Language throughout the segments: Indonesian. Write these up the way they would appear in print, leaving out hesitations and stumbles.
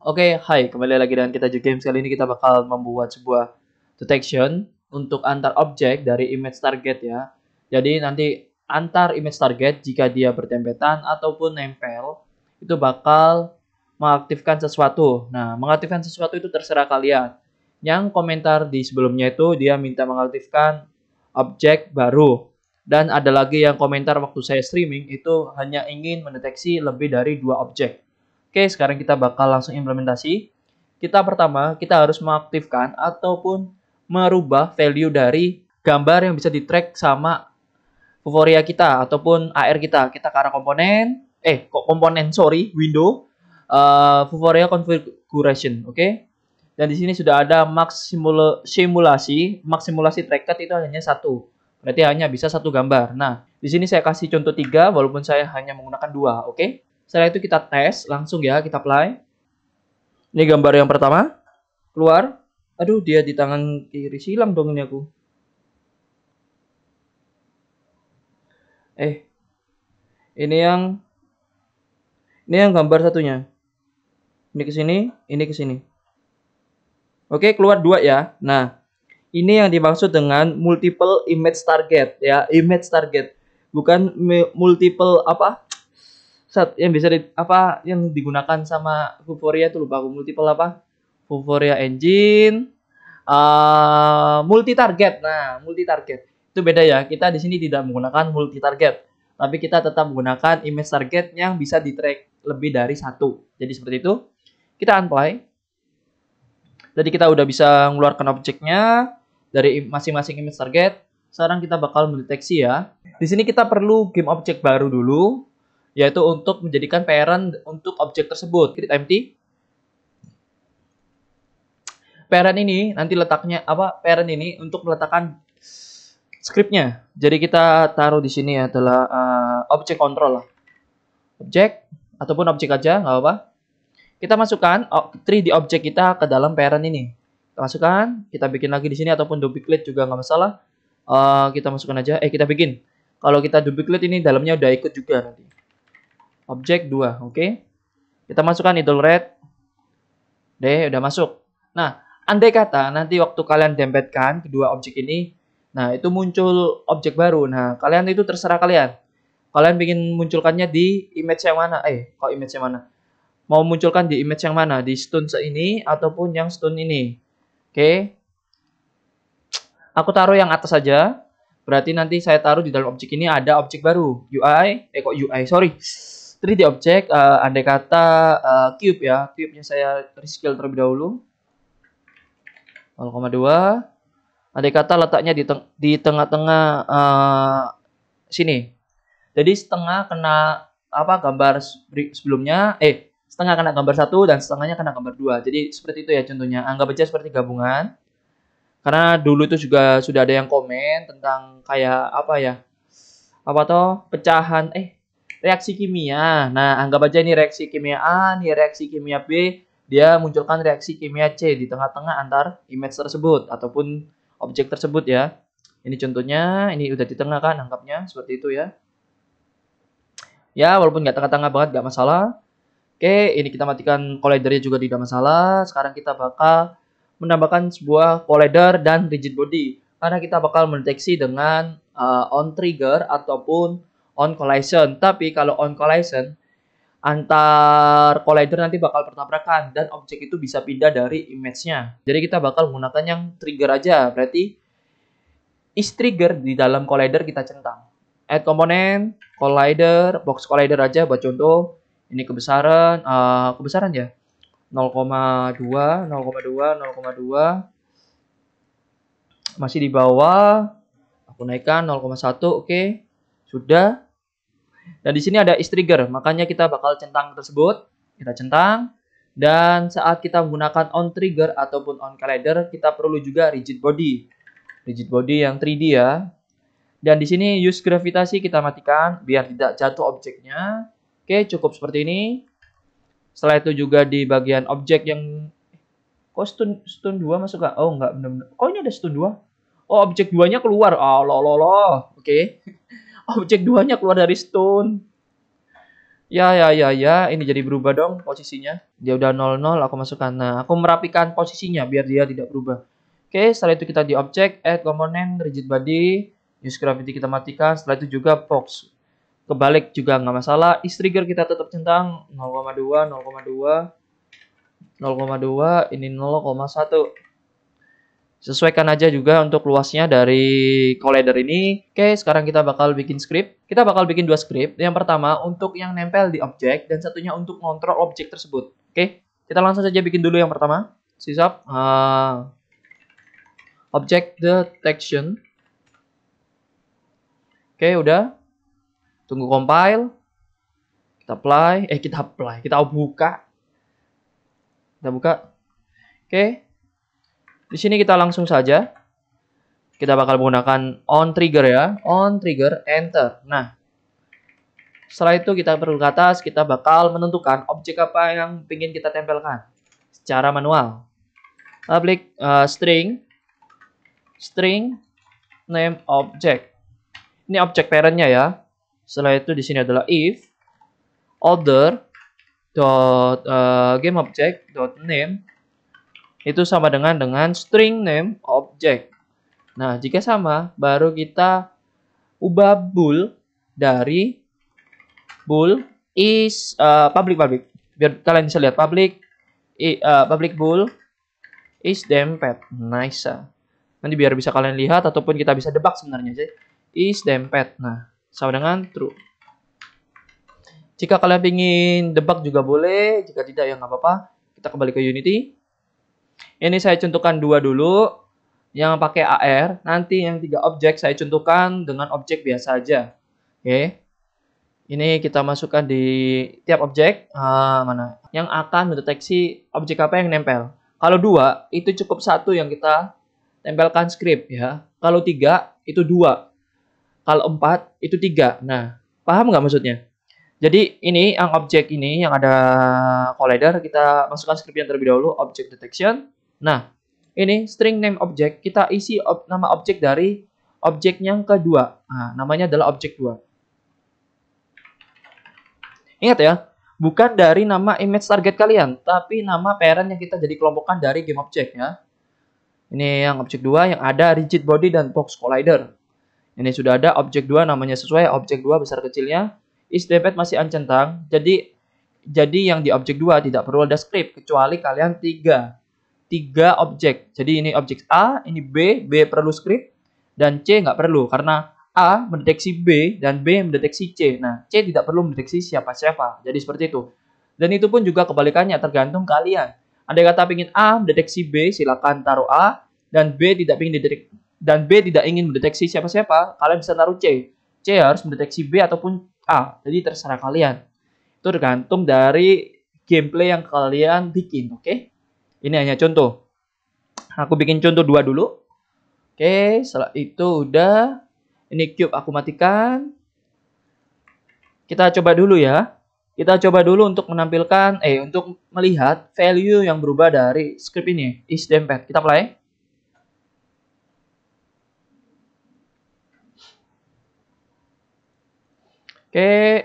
Oke, hai, kembali lagi dengan kita Jogames. Kali ini kita bakal membuat sebuah detection untuk antar objek dari image target ya. Jadi nanti antar image target jika dia berdempetan ataupun nempel itu bakal mengaktifkan sesuatu. Nah, mengaktifkan sesuatu itu terserah kalian. Yang komentar di sebelumnya itu dia minta mengaktifkan objek baru. Dan ada lagi yang komentar waktu saya streaming itu hanya ingin mendeteksi lebih dari 2 objek. Oke, sekarang kita bakal langsung implementasi. Pertama, kita harus mengaktifkan ataupun merubah value dari gambar yang bisa di-track sama Vuforia kita ataupun AR kita. Kita ke arah komponen, window, Vuforia configuration, oke. Dan di sini sudah ada max simulasi, max simulasi tracked itu hanya 1. Berarti hanya bisa 1 gambar. Nah, di sini saya kasih contoh 3 walaupun saya hanya menggunakan 2, oke. Setelah itu kita tes langsung ya, kita play. Ini gambar yang pertama keluar. Aduh, dia di tangan kiri, silang dong ini aku. Ini yang gambar satunya. Ini ke sini, ini ke sini. Oke, keluar 2 ya. Nah, ini yang dimaksud dengan multiple image target ya, image target. Bukan multiple yang digunakan sama Vuforia itu, lupa aku, multiple apa? Vuforia Engine, multi target. Nah, multi target itu beda ya. Kita di sini tidak menggunakan multi target, tapi kita tetap menggunakan image target yang bisa di-track lebih dari 1. Jadi seperti itu. Kita unplay. Jadi kita udah bisa mengeluarkan objeknya dari masing-masing image target. Sekarang kita bakal mendeteksi ya. Di sini kita perlu game object baru dulu, yaitu untuk menjadikan parent untuk objek tersebut. Create empty. Parent ini nanti letaknya apa? Parent ini untuk meletakkan scriptnya. Jadi kita taruh di sini adalah object control lah. Object ataupun objek aja nggak apa-apa. Kita masukkan 3D object kita ke dalam parent ini. Kita masukkan, kita bikin lagi di sini ataupun duplicate juga nggak masalah. Kita masukkan aja. Kita bikin. Kalau kita duplicate ini dalamnya udah ikut juga nanti. Object 2, oke. Kita masukkan idle red. Deh, udah masuk. Nah, andai kata nanti waktu kalian dempetkan kedua objek ini, nah itu muncul objek baru. Nah, kalian itu terserah kalian. Kalian ingin munculkannya di image yang mana? Mau munculkan di image yang mana? Di stone ini ataupun yang stone ini. Oke. Aku taruh yang atas saja. Berarti nanti saya taruh di dalam objek ini ada objek baru. Sorry. 3D object, andai kata cube ya. Cube-nya saya rescale terlebih dahulu. 0,2. Andai kata letaknya di tengah-tengah sini. Jadi setengah kena gambar sebelumnya. Setengah kena gambar 1 dan setengahnya kena gambar 2. Jadi seperti itu ya contohnya. Anggap aja seperti gabungan. Karena dulu itu juga sudah ada yang komen tentang kayak pecahan reaksi kimia. Nah, anggap aja ini reaksi kimia A, ini reaksi kimia B, dia munculkan reaksi kimia C di tengah-tengah antar image tersebut ataupun objek tersebut ya. Ini contohnya, ini udah di tengah kan, anggapnya seperti itu ya. Ya, walaupun nggak tengah-tengah banget nggak masalah. Oke, ini kita matikan collidernya juga tidak masalah. Sekarang kita bakal menambahkan sebuah collider dan rigid body karena kita bakal mendeteksi dengan on trigger ataupun on collision. Tapi kalau on collision antar collider nanti bakal bertabrakan dan objek itu bisa pindah dari image-nya. Jadi kita bakal menggunakan yang trigger aja. Berarti is trigger di dalam collider kita centang. Add komponen, collider, box collider aja buat contoh. Ini kebesaran, ya. 0,2, masih di bawah, aku naikkan 0,1, oke, sudah. Dan di sini ada is trigger, makanya kita bakal centang tersebut, kita centang. Dan saat kita menggunakan on trigger ataupun on collider, kita perlu juga rigid body yang 3D ya. Dan di sini use gravitasi kita matikan biar tidak jatuh objeknya, oke, cukup seperti ini. Setelah itu juga di bagian objek yang stone 2 masuk gak? Oh enggak, bener-bener. Kok ini ada stone 2? Oh, objek 2-nya keluar. Oke. Objek 2-nya keluar dari stone. Ya, ini jadi berubah dong posisinya. Dia udah 0, 0, aku masukkan. Nah, aku merapikan posisinya biar dia tidak berubah. Oke, setelah itu kita di object, add component, rigid body, use gravity kita matikan. Setelah itu juga box. Kebalik juga nggak masalah. Is trigger kita tetap centang 0,2, 0,2, 0,2, ini 0,1. Sesuaikan aja juga untuk luasnya dari collider ini. Oke, sekarang kita bakal bikin script. Kita bakal bikin dua script. Yang pertama untuk yang nempel di objek dan satunya untuk ngontrol objek tersebut. Oke, kita langsung saja bikin dulu yang pertama. Sisap object detection. Oke, udah. Tunggu compile. Kita apply. Kita buka. Oke. Di sini kita langsung saja, kita bakal menggunakan on trigger ya, on trigger enter. Nah, setelah itu kita perlu ke atas, kita bakal menentukan objek apa yang ingin kita tempelkan secara manual. Public string name object. Ini objek parentnya ya. Setelah itu di sini adalah if other dot game object dot name itu sama dengan string name object. Nah, jika sama, baru kita ubah bool dari bool is public. Biar kalian bisa lihat public bool is dempet. Nice. Nanti biar bisa kalian lihat ataupun kita bisa debug sebenarnya sih. Is dempet. Nah, sama dengan true. Jika kalian ingin debug juga boleh, jika tidak ya nggak apa-apa. Kita kembali ke Unity. Ini saya contohkan dua dulu, yang pakai AR, nanti yang tiga objek saya contohkan dengan objek biasa aja. Oke. Ini kita masukkan di tiap objek, mana? Yang akan mendeteksi objek apa yang nempel. Kalau dua, itu cukup satu yang kita tempelkan script ya. Kalau tiga, itu dua. Kalau empat, itu tiga. Nah, paham nggak maksudnya? Jadi ini yang objek ini yang ada collider kita masukkan script yang terlebih dahulu object detection. Nah, ini string name object kita isi nama objek dari objek yang kedua. Nah, namanya adalah objek 2. Ingat ya, bukan dari nama image target kalian, tapi nama parent yang kita jadi kelompokkan dari game object ya. Ini yang objek 2 yang ada rigid body dan box collider. Ini sudah ada objek 2 namanya sesuai objek 2 besar kecilnya. Is dempet masih uncentang, jadi yang di objek 2 tidak perlu ada script kecuali kalian tiga objek. Jadi ini objek A, ini B perlu script dan C nggak perlu karena A mendeteksi B dan B mendeteksi C. Nah, C tidak perlu mendeteksi siapa-siapa. Jadi seperti itu. Dan itu pun juga kebalikannya tergantung kalian. Andai kata ingin A mendeteksi B, silakan taruh A dan B tidak ingin mendeteksi siapa-siapa, kalian bisa taruh C. C harus mendeteksi B ataupun A, jadi terserah kalian. Itu tergantung dari gameplay yang kalian bikin, oke? Ini hanya contoh. Aku bikin contoh 2 dulu. Oke, setelah itu udah. Ini cube aku matikan. Kita coba dulu ya. Kita coba dulu untuk menampilkan, untuk melihat value yang berubah dari script ini. Is dempet. Kita play. Oke,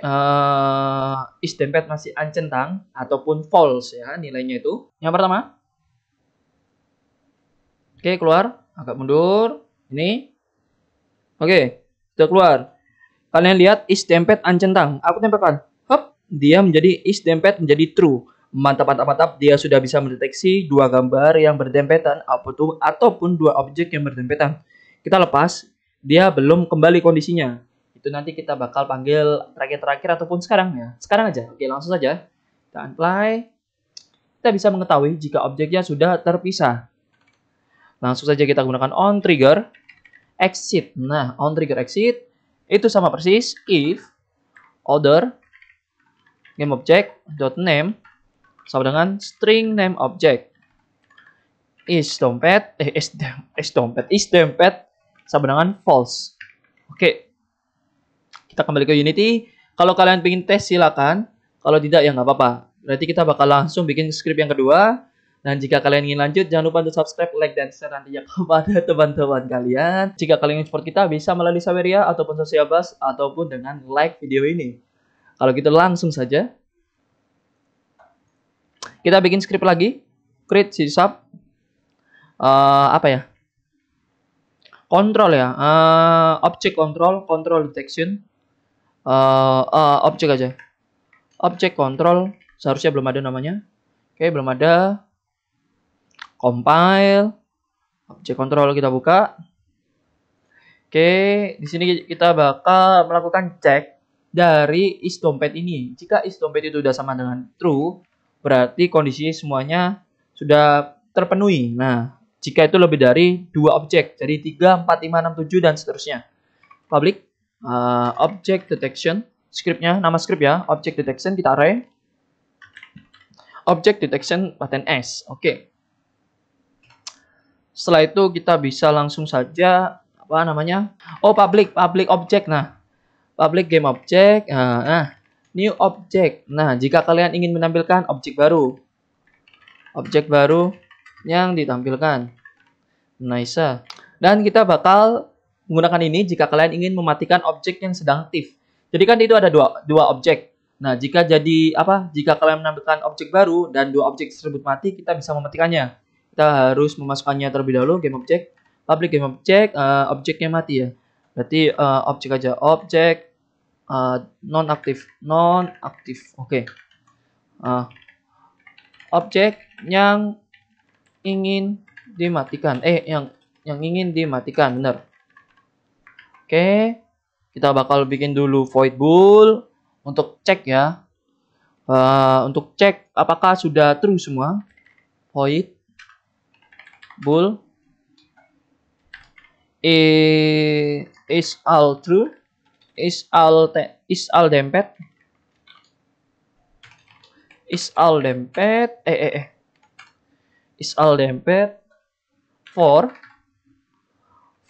is dempet masih uncentang ataupun false ya nilainya itu. Yang pertama. Oke, keluar. Agak mundur. Ini. Oke, sudah keluar. Kalian lihat is dempet uncentang. Aku tempelkan. Hop, dia menjadi is dempet menjadi true. Mantap. Dia sudah bisa mendeteksi dua gambar yang berdempetan ataupun dua objek yang berdempetan. Kita lepas. Dia belum kembali kondisinya. Itu nanti kita bakal panggil terakhir ataupun sekarang ya. Sekarang aja. Oke, langsung saja. Kita unplay. Kita bisa mengetahui jika objeknya sudah terpisah. Langsung saja kita gunakan on trigger exit. Nah, on trigger exit itu sama persis if other game object dot name sama dengan string name object is dempet sama dengan false. Oke. Kita kembali ke Unity. Kalau kalian ingin tes silakan. Kalau tidak ya nggak apa-apa. Berarti kita bakal langsung bikin script yang kedua. Dan jika kalian ingin lanjut, jangan lupa untuk subscribe, like, dan share nantinya kepada teman-teman kalian. Jika kalian ingin support kita, bisa melalui Saweria ataupun Sosial Bus ataupun dengan like video ini. Kalau gitu langsung saja kita bikin script lagi, create sub apa ya? Control ya, object control detection, object aja, object control seharusnya belum ada namanya. Oke, belum ada. Compile, object control kita buka. Oke, di sini kita bakal melakukan cek dari is dompet ini. Jika is dompet itu sudah sama dengan true, berarti kondisi semuanya sudah terpenuhi. Nah, jika itu lebih dari 2 objek, jadi 3, 4, 5, 6, 7, dan seterusnya. Public, object detection, scriptnya, nama script ya, object detection, kita array. Object detection, paten S, oke. Setelah itu kita bisa langsung saja, apa namanya? Oh, public object, nah. Public game object, new object. Nah, jika kalian ingin menampilkan objek baru, yang ditampilkan, nice. Dan kita bakal menggunakan ini jika kalian ingin mematikan objek yang sedang aktif. Jadi kan itu ada dua objek. Nah, jika jadi apa? Jika kalian menampilkan objek baru dan 2 objek tersebut mati, kita bisa mematikannya. Kita harus memasukkannya terlebih dahulu. Game object, public game object, objeknya mati ya. Berarti objek aja, objek non aktif. Oke. Objek yang ingin dimatikan, yang ingin dimatikan, bener. Oke, kita bakal bikin dulu void bool untuk cek ya, untuk cek apakah sudah true semua. Void bool is all true, is all dempet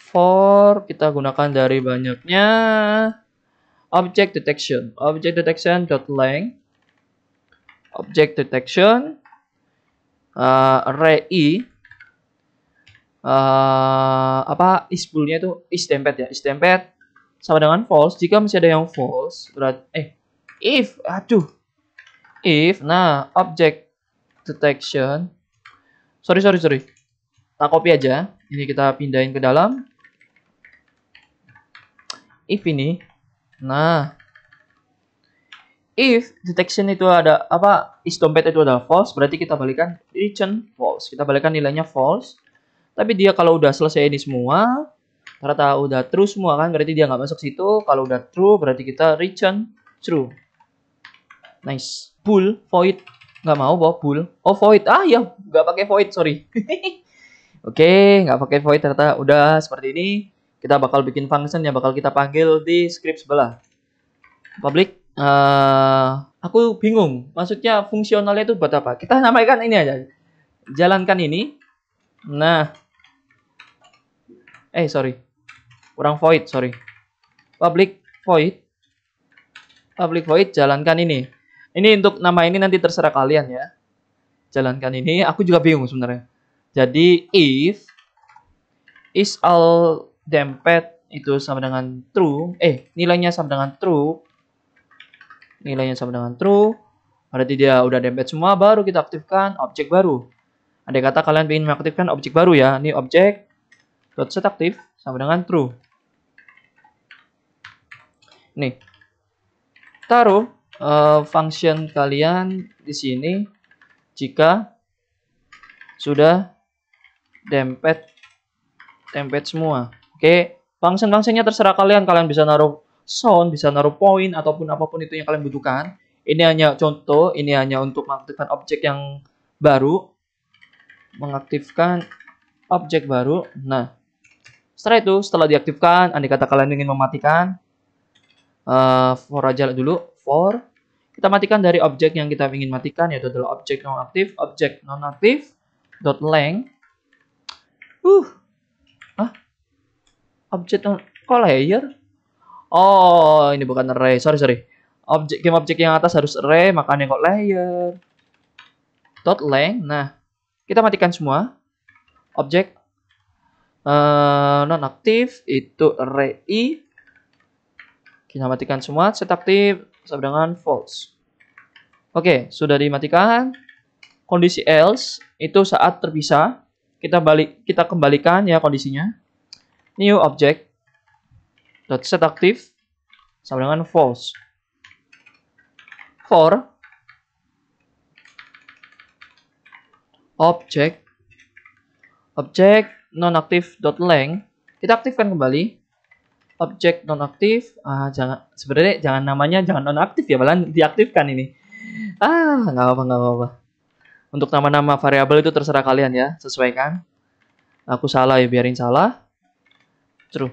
for kita gunakan dari banyaknya. Object detection dot length, object detection array apa isbulnya itu is dempet sama dengan false. Jika masih ada yang false berarti if nah object detection, sorry. Tak copy aja. Ini kita pindahin ke dalam. If ini. Nah. If detection itu ada apa? Is dompet itu adalah false. Berarti kita balikan return false. Kita balikan nilainya false. Tapi dia kalau udah selesai ini semua. Ternyata udah true semua kan. Berarti dia nggak masuk situ. Kalau udah true berarti kita return true. Nice. Bool. Void. Nggak mau bawa bool. Oh void. Ah ya. Nggak pakai void. Sorry. Oke, nggak pakai void ternyata udah seperti ini. Kita bakal bikin function yang bakal kita panggil di script sebelah. Public, aku bingung. Maksudnya fungsionalnya itu buat apa? Kita namakan ini aja. Jalankan ini. Nah, sorry, kurang void, sorry. Public void, jalankan ini. Ini untuk nama ini nanti terserah kalian ya. Jalankan ini. Aku juga bingung sebenarnya. Jadi if is all dempet itu sama dengan true, nilainya sama dengan true, berarti dia udah dempet semua, baru kita aktifkan objek baru. Andai kata kalian ingin mengaktifkan objek baru ya, ini objek dot set aktif sama dengan true. Nih, taruh function kalian di sini jika sudah dempet semua. Oke, function-functionnya terserah kalian. Kalian bisa naruh sound, bisa naruh point, ataupun apapun itu yang kalian butuhkan. Ini hanya contoh, ini hanya untuk mengaktifkan objek yang baru. Mengaktifkan objek baru. Nah, setelah itu, setelah diaktifkan, andai kata kalian ingin mematikan, for aja dulu, for. Kita matikan dari objek yang kita ingin matikan, yaitu adalah objek non-aktif, dot length. Objek kok layer? Oh, ini bukan array. Sorry. Objek yang atas harus array, makanya kok layer. Dot length. Nah, kita matikan semua. Objek non aktif itu array. Kita matikan semua. Set aktif sama dengan false. Oke, sudah dimatikan. Kondisi else itu saat terpisah. Kita kembalikan ya kondisinya. New object dot set aktif sama dengan false. For object nonaktif dot length kita aktifkan kembali. Object nonaktif, jangan, sebenarnya jangan namanya jangan nonaktif ya, malah diaktifkan ini. Nggak apa-apa. Untuk nama-nama variabel itu terserah kalian ya, sesuaikan. Aku salah ya, biarin salah. True.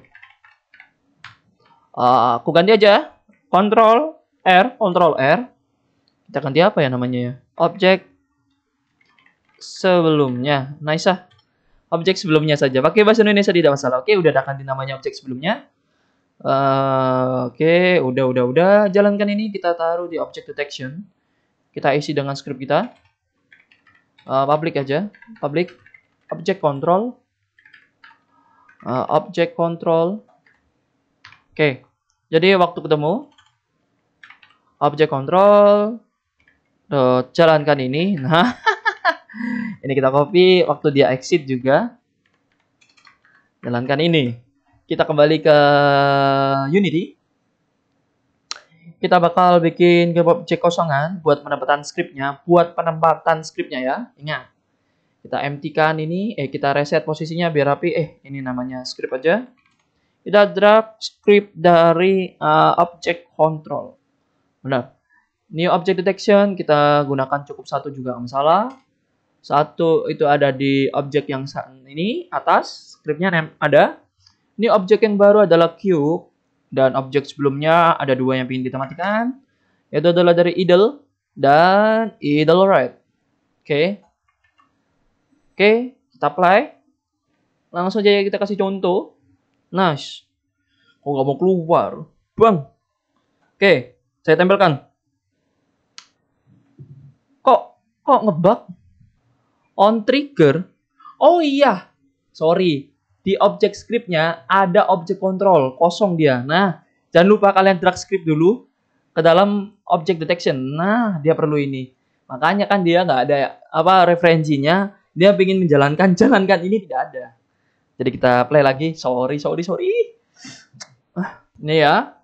Aku ganti aja. Ctrl R. Kita ganti apa ya namanya ya? Objek sebelumnya. Nice ah. Objek sebelumnya saja. Pakai bahasa Indonesia tidak masalah. Oke, udah ada ganti namanya objek sebelumnya. Oke, udah. Jalankan ini, kita taruh di object detection. Kita isi dengan script kita. Public aja. Public object control. Object control. Oke. Jadi waktu ketemu object control jalankan ini. Nah, ini kita copy, waktu dia exit juga jalankan ini. Kita kembali ke Unity. Kita bakal bikin objek kosongan buat penempatan scriptnya, ya. Ingat, kita empty-kan ini, kita reset posisinya biar rapi. Ini namanya script aja. Kita drag script dari object control. Benar. New object detection kita gunakan cukup satu juga, nggak masalah. Satu itu ada di objek yang ini atas, scriptnya ada. Ini objek yang baru adalah cube, dan objek sebelumnya ada dua yang ingin kita matikan, yaitu adalah dari idle dan idle right. Oke, kita apply. Langsung aja kita kasih contoh. Nice. Kok nggak mau keluar, bang? Oke, saya tempelkan. Kok ngebug? On trigger. Oh iya, sorry. Di objek scriptnya ada objek kontrol kosong dia. Nah, jangan lupa kalian drag script dulu ke dalam object detection. Nah, dia perlu ini. Makanya kan dia nggak ada referensinya. Dia ingin menjalankan ini tidak ada. Jadi kita play lagi. Sorry. Ini ya.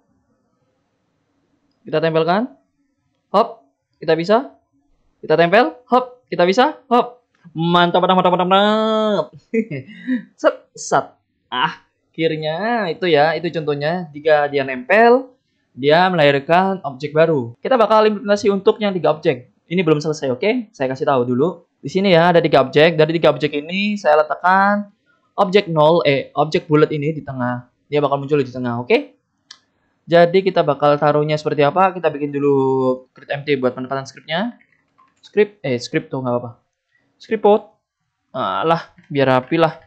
Kita tempelkan. Hop, kita bisa. Kita tempel. Hop, kita bisa. Hop. Mantap. Set. Akhirnya itu ya, itu contohnya. Jika dia nempel, dia melahirkan objek baru. Kita bakal implementasi untuk yang 3 objek. Ini belum selesai, oke? Saya kasih tahu dulu. Di sini ya ada 3 objek. Dari 3 objek ini saya letakkan objek objek bullet ini di tengah. Dia bakal muncul di tengah, oke? Jadi kita bakal taruhnya seperti apa? Kita bikin dulu script empty buat penempatan scriptnya. Script tuh nggak apa-apa. Script out, biar rapi lah.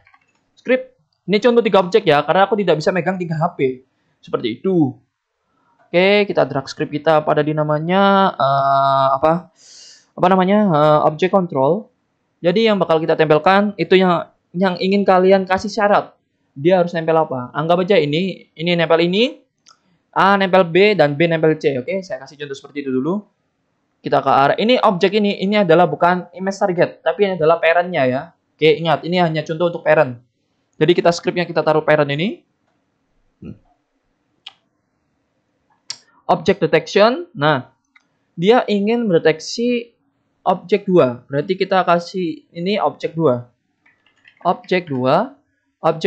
Script, ini contoh 3 objek ya, karena aku tidak bisa megang 3 HP. Seperti itu. Oke, kita drag script kita pada dinamanya, object control. Jadi yang bakal kita tempelkan, itu yang ingin kalian kasih syarat. Dia harus nempel apa? Anggap aja ini nempel ini, A nempel B, dan B nempel C. Oke, saya kasih contoh seperti itu dulu. Kita ke arah ini, objek ini adalah bukan image target, tapi ini adalah parentnya ya. Oke, ingat, ini hanya contoh untuk parent. Jadi kita scriptnya kita taruh parent ini. Object detection. Nah, dia ingin mendeteksi objek 2. Berarti kita kasih ini objek 2. Objek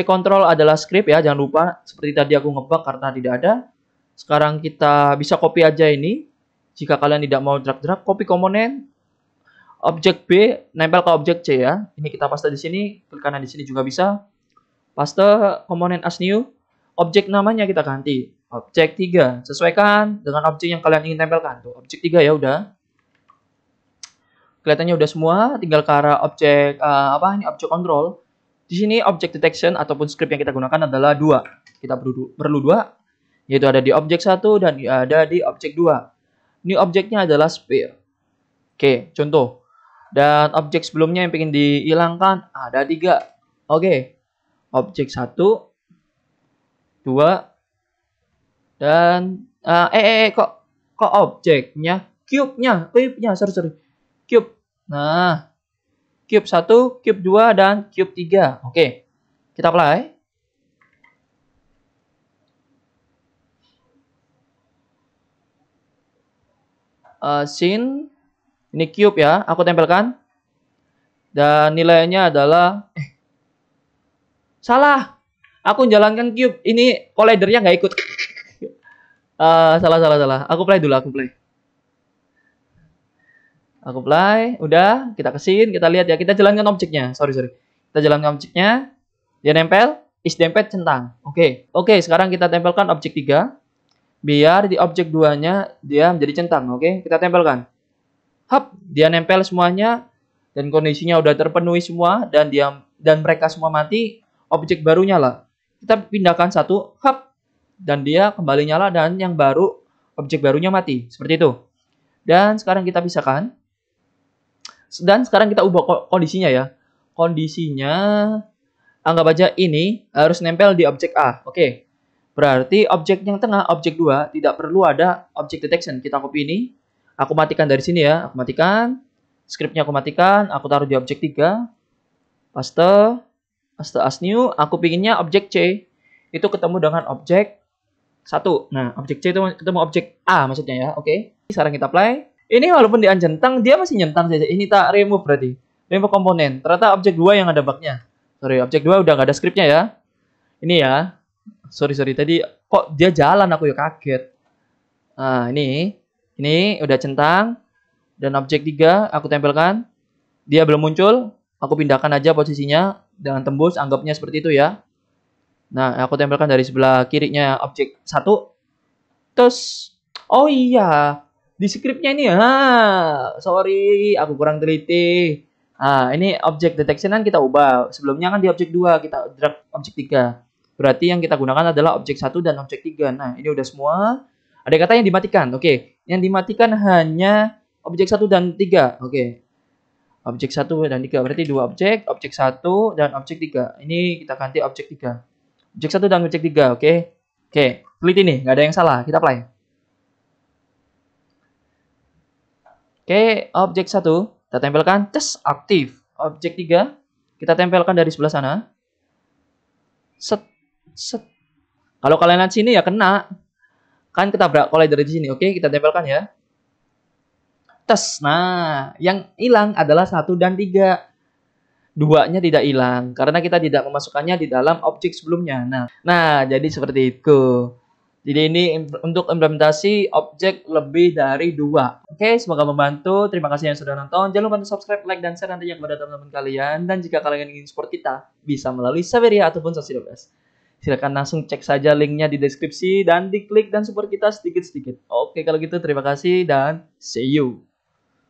control adalah script ya, jangan lupa. Seperti tadi aku ngebug karena tidak ada. Sekarang kita bisa copy aja ini. Jika kalian tidak mau drag-drag, copy komponen objek B nempel ke objek C ya. Ini kita paste di sini, klik kanan di sini juga bisa. Paste komponen as new. Objek namanya kita ganti objek 3. Sesuaikan dengan objek yang kalian ingin tempelkan. Tuh, objek 3 ya udah. Kelihatannya udah semua, tinggal ke arah objek objek control. Di sini object detection ataupun script yang kita gunakan adalah 2. Kita perlu 2, yaitu ada di objek 1 dan ada di objek 2. New objeknya adalah sphere. Oke, contoh. Dan objek sebelumnya yang ingin dihilangkan ada 3. Oke. Objek 1, 2, dan... ke objeknya, cube. Nah, cube 1, cube 2, dan cube 3. Oke, kita play. Scene, ini cube ya, aku tempelkan. Dan nilainya adalah, salah. Aku jalankan cube, ini collidernya nggak ikut. Salah. Aku play dulu, aku play, udah, kita kesin, kita lihat ya, kita jalankan objeknya, sorry, kita jalankan objeknya, dia nempel, isdempet centang, oke, sekarang kita tempelkan objek 3, biar di objek 2-nya dia menjadi centang, oke, kita tempelkan, hop, dia nempel semuanya, dan kondisinya udah terpenuhi semua, dan dia, dan mereka semua mati, objek baru nyala, kita pindahkan satu, hop, dan dia kembali nyala, dan yang baru, objek barunya mati, seperti itu. Dan sekarang kita pisahkan. Dan sekarang kita ubah kondisinya ya. Kondisinya, anggap aja ini harus nempel di objek A. Oke, berarti objek yang tengah, objek 2, tidak perlu ada object detection. Kita copy ini, aku matikan dari sini ya. Aku matikan, scriptnya aku matikan, aku taruh di objek 3. Paste as new, aku pinginnya objek C. Itu ketemu dengan objek 1. Nah, objek C itu ketemu objek A maksudnya ya. Oke. Sekarang kita play. Ini walaupun dia centang, dia masih nyentang saja. Ini tak remove berarti. Remove komponen. Ternyata objek 2 yang ada bugnya. Sorry, objek 2 udah nggak ada scriptnya ya. Ini ya. Sorry. Tadi kok dia jalan, aku ya kaget. Nah, ini udah centang. Dan objek 3 aku tempelkan. Dia belum muncul. Aku pindahkan aja posisinya. Jangan tembus, anggapnya seperti itu ya. Nah, aku tempelkan dari sebelah kirinya objek 1. Terus, oh iya, di scriptnya ini, sorry, aku kurang teliti. Nah, ini objek detection kan kita ubah. Sebelumnya kan di objek 2, kita drag objek 3. Berarti yang kita gunakan adalah objek 1 dan objek 3. Nah, ini udah semua. Ada kata yang dimatikan, oke. Yang dimatikan hanya objek 1 dan 3, oke. Objek 1 dan 3, berarti 2 objek, objek 1 dan objek 3. Ini kita ganti objek 3. Objek 1 dan objek 3, oke, klik ini, nggak ada yang salah, kita play. Oke, objek 1, kita tempelkan, tes aktif. Objek 3, kita tempelkan dari sebelah sana. Set. Kalau kalian lihat sini ya kena. Kan ketabrak collider di sini, oke, kita tempelkan ya. Tes, nah, yang hilang adalah 1 dan 3. 2-nya tidak hilang karena kita tidak memasukkannya di dalam objek sebelumnya. Nah, jadi seperti itu. Jadi ini untuk implementasi objek lebih dari 2. Oke, semoga membantu. Terima kasih yang sudah nonton. Jangan lupa untuk subscribe, like, dan share nantinya kepada teman-teman kalian. Dan jika kalian ingin support kita, bisa melalui Saweria ataupun sosial media. Silahkan langsung cek saja linknya di deskripsi dan diklik dan support kita sedikit-sedikit. Oke, kalau gitu terima kasih dan see you.